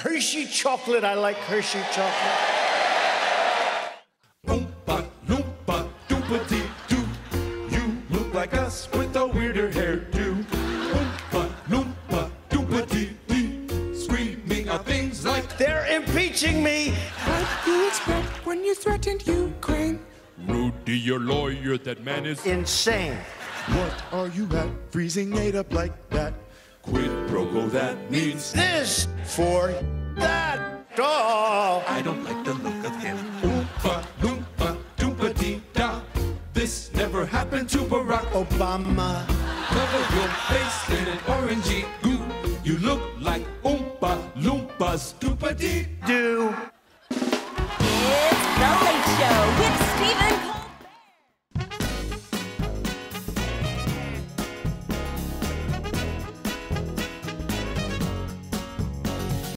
Hershey chocolate. I like Hershey chocolate. Oompa Loompa doopity doo. You look like us with a weirder hairdo. Oompa Loompa doopity dee. Screaming out things like they're impeaching me. What do you expect when you threatened Ukraine? Rudy, your lawyer, that man is insane. What are you at? Freezing it up like that. Quid pro quo, that means this for that doll. I don't like the look of him. Oompa Loompa doompa dee da. This never happened to Barack Obama. Cover your face in an orangey goo. You look like Oompa Loompa doompa dee doo.